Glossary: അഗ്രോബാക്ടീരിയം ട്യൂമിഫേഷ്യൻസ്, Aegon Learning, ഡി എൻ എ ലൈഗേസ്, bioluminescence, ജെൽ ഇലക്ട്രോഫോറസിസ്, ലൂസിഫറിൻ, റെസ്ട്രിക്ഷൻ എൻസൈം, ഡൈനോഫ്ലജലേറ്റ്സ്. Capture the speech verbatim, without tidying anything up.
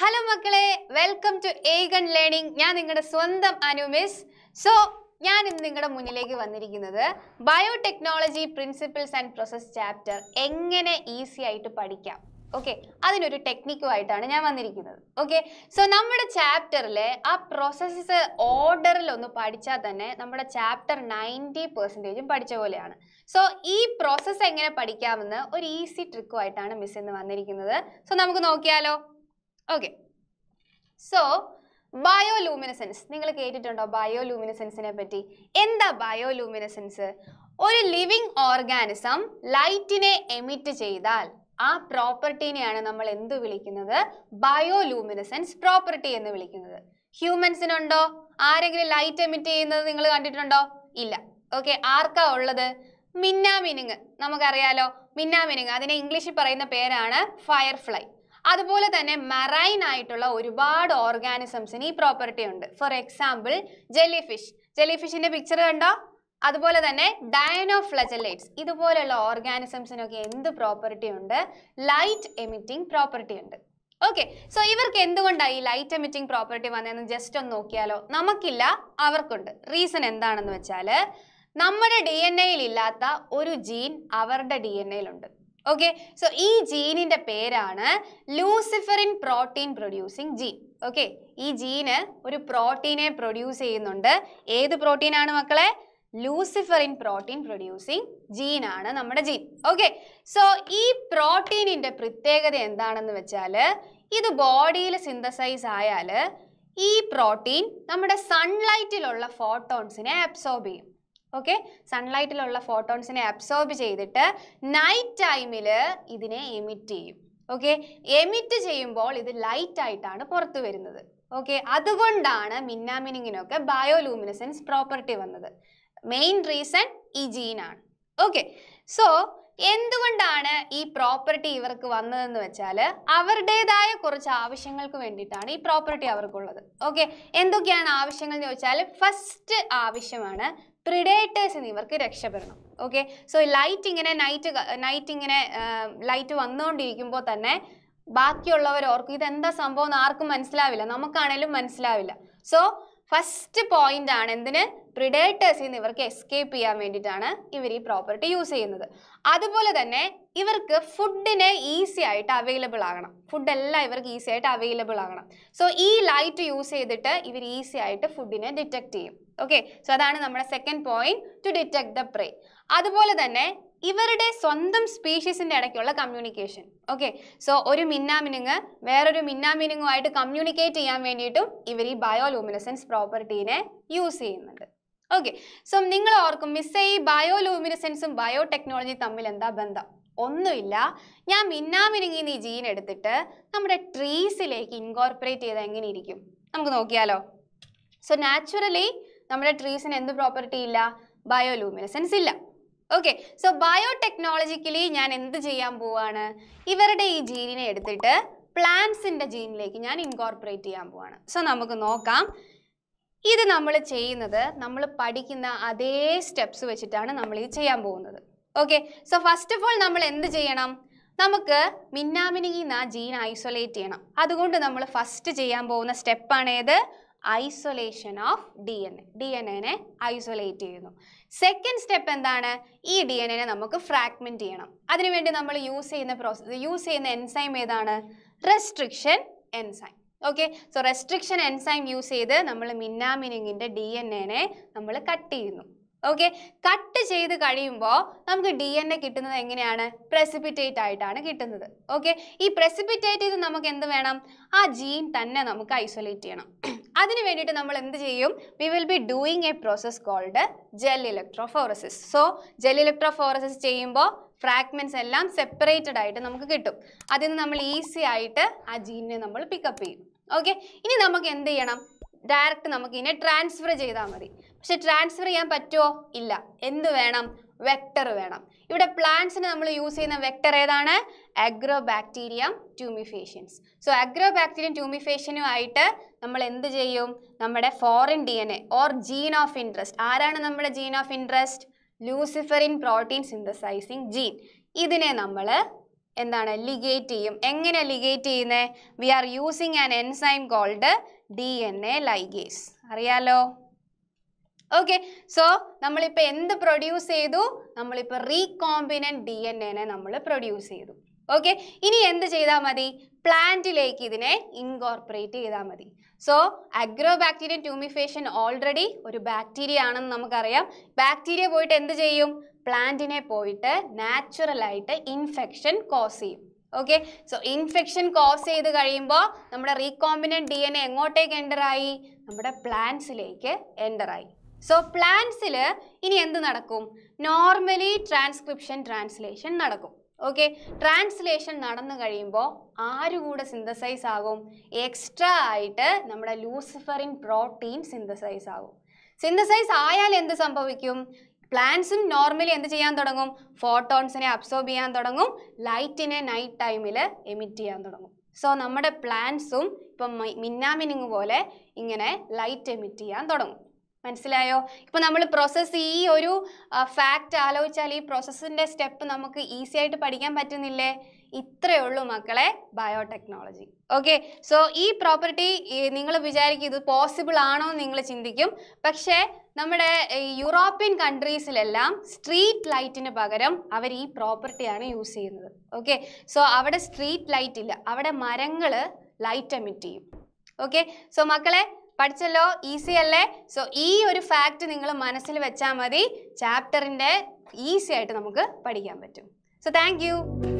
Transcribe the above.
Hello makkale, welcome to Aegon Learning. ഞാൻ നിങ്ങളുടെ സ്വന്തം അനു മിസ്. So, ഞാൻ ഇന്ന് നിങ്ങളുടെ മുന്നിലേക്ക് വന്നിരിക്കുന്നത് biotechnology principles and process chapter എങ്ങനെ ഈസി ആയിട്ട് പഠിക്കാം. Okay, അതിനൊരു ടെക്നിക്കുമായിട്ടാണ് ഞാൻ വന്നിരിക്കുന്നത്. Okay, so നമ്മുടെ ചാപ്റ്ററിലെ ആ പ്രോസസ്സസ് ഓർഡറിൽ ഒന്ന് പഠിച്ചാൽ തന്നെ നമ്മുടെ ചാപ്റ്റർ നയൻറ്റി പെർസെൻറ്റേജും പഠിച്ച പോലെയാണ്. സോ ഈ പ്രോസസ്സ് എങ്ങനെ പഠിക്കാമെന്ന് ഒരു ഈസി ട്രിക്കുമായിട്ടാണ് മിസ് ഇന്ന് വന്നിരിക്കുന്നത്. സോ നമുക്ക് നോക്കിയാലോ? Okay, so bioluminescence. നിങ്ങൾ കേട്ടിട്ടുണ്ടോ ബയോലൂമിനസെൻസിനെ പറ്റി? എന്താ ബയോലൂമിനസെൻസ്? ഒരു ലിവിങ് ഓർഗാനിസം ലൈറ്റിനെ എമിറ്റ് ചെയ്താൽ ആ പ്രോപ്പർട്ടീനെയാണ് നമ്മൾ എന്ത് വിളിക്കുന്നത്? ബയോലൂമിനസെൻസ് പ്രോപ്പർട്ടി എന്ന് വിളിക്കുന്നത്. ഹ്യൂമൻസിനുണ്ടോ? ആരെങ്കിലും ലൈറ്റ് എമിറ്റ് ചെയ്യുന്നത് നിങ്ങൾ കണ്ടിട്ടുണ്ടോ? ഇല്ല. ഓക്കെ, ആർക്കാ ഉള്ളത്? മിന്നാമിനുങ്ങ്. നമുക്കറിയാലോ മിന്നാമിനുങ്ങ്, അതിനെ ഇംഗ്ലീഷിൽ പറയുന്ന പേരാണ് ഫയർഫ്ലൈ. അതുപോലെ തന്നെ മെറൈൻ ആയിട്ടുള്ള ഒരുപാട് ഓർഗാനിസംസിന് ഈ പ്രോപ്പർട്ടി ഉണ്ട്. For example jelly fish, jelly ഫിഷിന്റെ പിക്ചർ കണ്ടോ? അതുപോലെ തന്നെ ഡൈനോഫ്ലജലേറ്റ്സ്, ഇതുപോലെയുള്ള ഓർഗാനിസംസിനൊക്കെ എന്ത് പ്രോപ്പർട്ടി ഉണ്ട്? ലൈറ്റ് എമിറ്റിംഗ് പ്രോപ്പർട്ടി ഉണ്ട്. ഓക്കെ, സോ ഇവർക്ക് എന്തുകൊണ്ടാണ് ഈ ലൈറ്റ് എമിറ്റിംഗ് പ്രോപ്പർട്ടി വന്നതെന്ന് ജസ്റ്റ് ഒന്ന് നോക്കിയാലോ? നമുക്കില്ല, അവർക്കുണ്ട്. റീസൺ എന്താണെന്ന് വെച്ചാൽ നമ്മുടെ ഡി എൻ എയിൽ ഇല്ലാത്ത ഒരു ജീൻ അവരുടെ ഡി എൻ എയിലുണ്ട്. ഓക്കെ, സോ ഈ ജീനിന്റെ പേരാണ് ലൂസിഫറിൻ protein producing gene. Okay, ഈ ജീന് ഒരു പ്രോട്ടീനെ പ്രൊഡ്യൂസ് ചെയ്യുന്നുണ്ട്. ഏത് പ്രോട്ടീനാണ് മക്കളെ? ലൂസിഫറിൻ പ്രോട്ടീൻ പ്രൊഡ്യൂസിങ് ജീനാണ് നമ്മുടെ ജീൻ. ഓക്കെ, സോ ഈ പ്രോട്ടീനിന്റെ പ്രത്യേകത എന്താണെന്ന് വെച്ചാൽ ഇത് ബോഡിയിൽ സിന്തസൈസ് ആയാൽ ഈ പ്രോട്ടീൻ നമ്മുടെ സൺലൈറ്റിലുള്ള ഫോട്ടോൺസിനെ അബ്സോർബ് ചെയ്യും. ഓക്കെ, സൺലൈറ്റിലുള്ള ഫോട്ടോൺസിനെ അബ്സോർബ് ചെയ്തിട്ട് നൈറ്റ് ടൈമിൽ ഇതിനെ എമിറ്റ് ചെയ്യും. ഓക്കെ, എമിറ്റ് ചെയ്യുമ്പോൾ ഇത് ലൈറ്റ് ആയിട്ടാണ് പുറത്തു വരുന്നത്. ഓക്കെ, അതുകൊണ്ടാണ് മിന്നാമിനിങ്ങിനൊക്കെ ബയോലൂമിനസെൻസ് പ്രോപ്പർട്ടി വന്നത്. മെയിൻ റീസൺ ഈ ജീനാണ്. ഓക്കെ, സോ എന്തുകൊണ്ടാണ് ഈ പ്രോപ്പർട്ടി ഇവർക്ക് വന്നതെന്ന് വെച്ചാൽ അവരുടേതായ കുറച്ച് ആവശ്യങ്ങൾക്ക് വേണ്ടിയിട്ടാണ് ഈ പ്രോപ്പർട്ടി അവർക്കുള്ളത്. ഓക്കെ, എന്തൊക്കെയാണ് ആവശ്യങ്ങൾ എന്ന് ചോദിച്ചാൽ ഫസ്റ്റ് ആവശ്യമാണ് പ്രിഡേറ്റേഴ്സിന് ഇവർക്ക് രക്ഷപ്പെടണം. ഓക്കെ, സോ ലൈറ്റ് ഇങ്ങനെ നൈറ്റ് നൈറ്റ് ഇങ്ങനെ ലൈറ്റ് വന്നുകൊണ്ടിരിക്കുമ്പോൾ തന്നെ ബാക്കിയുള്ളവർ ഓർക്കും ഇതെന്താ സംഭവം എന്ന് ആർക്കും മനസ്സിലാവില്ല, നമുക്കാണേലും മനസ്സിലാവില്ല. സോ ഫസ്റ്റ് പോയിന്റ് ആണ് എന്തിന്? പ്രിഡേറ്റേഴ്സിൽ നിന്ന് ഇവർക്ക് എസ്കേപ്പ് ചെയ്യാൻ വേണ്ടിയിട്ടാണ് ഇവർ ഈ പ്രോപ്പർട്ടി യൂസ് ചെയ്യുന്നത്. അതുപോലെ തന്നെ ഇവർക്ക് ഫുഡിനെ ഈസി ആയിട്ട് അവൈലബിൾ ആകണം, ഫുഡെല്ലാം ഇവർക്ക് ഈസി ആയിട്ട് അവൈലബിൾ ആകണം. സോ ഈ ലൈറ്റ് യൂസ് ചെയ്തിട്ട് ഇവർ ഈസി ആയിട്ട് ഫുഡിനെ ഡിറ്റക്ട് ചെയ്യും. ഓക്കെ, സോ അതാണ് നമ്മുടെ second point, to detect the prey. അതുപോലെ തന്നെ ഇവരുടെ സ്വന്തം സ്പീഷീസിൻ്റെ ഇടയ്ക്കുള്ള കമ്മ്യൂണിക്കേഷൻ. ഓക്കെ, സോ ഒരു മിന്നാമിനുങ്ങ് വേറൊരു മിന്നാമിനുങ്ങുമായിട്ട് കമ്മ്യൂണിക്കേറ്റ് ചെയ്യാൻ വേണ്ടിയിട്ടും ഇവർ ഈ ബയോലൂമിനസെൻസ് പ്രോപ്പർട്ടീനെ യൂസ് ചെയ്യുന്നുണ്ട്. ഓക്കെ, സോ നിങ്ങൾ ഓർക്കും മിസ്സേ ഈ ബയോലൂമിനസെൻസും ബയോടെക്നോളജി തമ്മിൽ എന്താ ബന്ധം? ഒന്നുമില്ല. ഞാൻ മിന്നാമിനുങ്ങിന്ന് ഈ ജീൻ എടുത്തിട്ട് നമ്മുടെ ട്രീസിലേക്ക് ഇൻകോർപ്പറേറ്റ് ചെയ്താൽ എങ്ങനെ ഇരിക്കും? നമുക്ക് നോക്കിയാലോ? സോ നാച്ചുറലി നമ്മുടെ ട്രീസിന് എന്ത് പ്രോപ്പർട്ടി ഇല്ല? ബയോലൂമിനസെൻസ് ഇല്ല. ഓക്കെ, സോ ബയോടെക്നോളജിക്കലി ഞാൻ എന്ത് ചെയ്യാൻ പോവാണ്? ഇവരുടെ ഈ ജീനിനെ എടുത്തിട്ട് പ്ലാന്റ്സിൻ്റെ ജീനിലേക്ക് ഞാൻ ഇൻകോർപ്പറേറ്റ് ചെയ്യാൻ പോവാണ്. സോ നമുക്ക് നോക്കാം. ഇത് നമ്മൾ ചെയ്യുന്നത് നമ്മൾ പഠിക്കുന്ന അതേ സ്റ്റെപ്സ് വെച്ചിട്ടാണ് നമ്മൾ ഇത് ചെയ്യാൻ പോകുന്നത്. Okay, so first of all നമ്മൾ എന്ത് ചെയ്യണം? നമുക്ക് മിന്നാമിനുങ്ങിൽ നിന്ന് ആ ജീൻ ഐസൊലേറ്റ് ചെയ്യണം. അതുകൊണ്ട് നമ്മൾ ഫസ്റ്റ് ചെയ്യാൻ പോകുന്ന സ്റ്റെപ്പാണേത്? Isolation of D N A. D N എനെ ഐസൊലേറ്റ് ചെയ്യുന്നു. സെക്കൻഡ് സ്റ്റെപ്പ് എന്താണ്? ഈ ഡി എൻ എനെ നമുക്ക് ഫ്രാഗ്മെന്റ് ചെയ്യണം. അതിനുവേണ്ടി നമ്മൾ യൂസ് ചെയ്യുന്ന പ്രോസസ് യൂസ് ചെയ്യുന്ന എൻസൈം ഏതാണ്? റെസ്ട്രിക്ഷൻ എൻസൈം. Okay, so റെസ്ട്രിക്ഷൻ എൻസൈം use ചെയ്ത് നമ്മൾ മിന്നാമിനുങ്ങിന്റെ ഡി എൻ എനെ നമ്മൾ കട്ട് ചെയ്യുന്നു. ഓക്കെ, കട്ട് ചെയ്ത് കഴിയുമ്പോൾ നമുക്ക് ഡി എൻ എ കിട്ടുന്നത് എങ്ങനെയാണ്? പ്രെസിപ്പിറ്റേറ്റ് ആയിട്ടാണ് കിട്ടുന്നത്. ഓക്കെ, ഈ പ്രെസിപ്പിറ്റേറ്റ് ചെയ്ത് നമുക്ക് എന്ത് വേണം? ആ ജീൻ തന്നെ നമുക്ക് ഐസൊലേറ്റ് ചെയ്യണം. അതിന് വേണ്ടിയിട്ട് നമ്മൾ എന്ത് ചെയ്യും? We will be doing a process called ജെൽ ഇലക്ട്രോഫോറസിസ്. So ജെൽ ഇലക്ട്രോഫോറസിസ് ചെയ്യുമ്പോൾ ഫ്രാഗ്മെന്റ്സ് എല്ലാം സെപ്പറേറ്റഡ് ആയിട്ട് നമുക്ക് കിട്ടും. അതിൽ നിന്ന് നമ്മൾ ഈസി ആയിട്ട് ആ ജീനിനെ നമ്മൾ പിക്കപ്പ് ചെയ്യും. ഓക്കെ, ഇനി നമുക്ക് എന്ത് ചെയ്യണം? ഡയറക്റ്റ് നമുക്ക് ഇതിനെ ട്രാൻസ്ഫർ ചെയ്താൽ മതി. പക്ഷെ ട്രാൻസ്ഫർ ചെയ്യാൻ പറ്റുമോ? ഇല്ല. എന്ത് വേണം? വെക്ടർ വേണം. ഇവിടെ പ്ലാന്റ്സിന് നമ്മൾ യൂസ് ചെയ്യുന്ന വെക്ടർ ഏതാണ്? അഗ്രോബാക്ടീരിയം ട്യൂമിഫേഷ്യൻസ്. സോ അഗ്രോബാക്ടീരിയം ട്യൂമിഫേഷ്യനുമായിട്ട് നമ്മൾ എന്ത് ചെയ്യും? നമ്മുടെ foreign D N A or gene of interest. ആരാണ് നമ്മുടെ gene of interest? ലൂസിഫറിൻ protein synthesising gene. ഇതിനെ നമ്മൾ എന്താണ് ലിഗേറ്റ് ചെയ്യും. എങ്ങനെ ലിഗേറ്റ് ചെയ്യുന്നേ? We are using an enzyme called ഡി എൻ എ ലൈഗേസ്. അറിയാലോ? ഓക്കെ. സോ നമ്മളിപ്പോൾ എന്ത് പ്രൊഡ്യൂസ് ചെയ്തു? നമ്മളിപ്പോൾ റീകോമ്പിനൻറ്റ് ഡി എൻ എനെ നമ്മൾ പ്രൊഡ്യൂസ് ചെയ്തു. ഓക്കെ. ഇനി എന്ത് ചെയ്താൽ മതി? പ്ലാന്റിലേക്ക് ഇതിനെ ഇൻകോർപ്പറേറ്റ് ചെയ്താൽ മതി. സോ അഗ്രോബാക്ടീരിയം ട്യൂമിഫേഷ്യൻ ഓൾറെഡി ഒരു ബാക്ടീരിയ ആണെന്ന് നമുക്കറിയാം. ബാക്ടീരിയ പോയിട്ട് എന്ത് ചെയ്യും? പ്ലാന്റിനെ പോയിട്ട് നാച്ചുറലായിട്ട് ഇൻഫെക്ഷൻ കോസ് ചെയ്യും. ഓക്കെ. സോ ഇൻഫെക്ഷൻ കോസ് ചെയ്ത് കഴിയുമ്പോൾ നമ്മുടെ റീകോമ്പിനൻറ്റ് ഡി എൻ എ എങ്ങോട്ടേക്ക് എൻ്ററായി? നമ്മുടെ പ്ലാന്റ്സിലേക്ക് എൻ്ററായി. സോ പ്ലാന്റ്സിൽ ഇനി എന്ത് നടക്കും? നോർമലി ട്രാൻസ്ക്രിപ്ഷൻ ട്രാൻസ്ലേഷൻ നടക്കും. ഓക്കെ. ട്രാൻസ്ലേഷൻ നടന്നു കഴിയുമ്പോൾ ആര് കൂടെ സിന്തസൈസ് ആകും? എക്സ്ട്രാ ആയിട്ട് നമ്മുടെ ലൂസിഫറിൻ പ്രോട്ടീൻ സിന്തസൈസ് ആകും. സിന്തസൈസ് ആയാൽ എന്ത് സംഭവിക്കും? പ്ലാന്റ്സും നോർമലി എന്ത് ചെയ്യാൻ തുടങ്ങും? ഫോട്ടോൺസിനെ അബ്സോർബ് ചെയ്യാൻ തുടങ്ങും, ലൈറ്റിനെ നൈറ്റ് ടൈമിൽ എമിറ്റ് ചെയ്യാൻ തുടങ്ങും. സോ നമ്മുടെ പ്ലാന്റ്സും ഇപ്പം മിന്നാമിനിങ് പോലെ ഇങ്ങനെ ലൈറ്റ് എമിറ്റ് ചെയ്യാൻ തുടങ്ങും. മനസ്സിലായോ? ഇപ്പം നമ്മൾ പ്രോസസ്സ് ഈ ഒരു ഫാക്റ്റ് ആലോചിച്ചാൽ ഈ പ്രോസസ്സിൻ്റെ സ്റ്റെപ്പ് നമുക്ക് ഈസി ആയിട്ട് പഠിക്കാൻ പറ്റുന്നില്ലേ? ഇത്രയേ ഉള്ളൂ മക്കളെ ബയോടെക്നോളജി. ഓക്കെ. സോ ഈ പ്രോപ്പർട്ടി നിങ്ങൾ വിചാരിക്കും ഇത് പോസിബിൾ ആണോ എന്ന് നിങ്ങൾ ചിന്തിക്കും. പക്ഷേ നമ്മുടെ യൂറോപ്യൻ കൺട്രീസിലെല്ലാം സ്ട്രീറ്റ് ലൈറ്റിന് പകരം അവർ ഈ പ്രോപ്പർട്ടിയാണ് യൂസ് ചെയ്യുന്നത്. ഓക്കെ. സോ അവിടെ സ്ട്രീറ്റ് ലൈറ്റ് ഇല്ല, അവിടെ മരങ്ങൾ ലൈറ്റ് എമിറ്റ് ചെയ്യും. ഓക്കെ. സോ മക്കളെ പഠിച്ചല്ലോ? ഈസി അല്ലേ? സോ ഈ ഒരു ഫാക്റ്റ് നിങ്ങൾ മനസ്സിൽ വെച്ചാൽ മതി. ചാപ്റ്ററിൻ്റെ ഈസി ആയിട്ട് നമുക്ക് പഠിക്കാൻ പറ്റും. So thank U.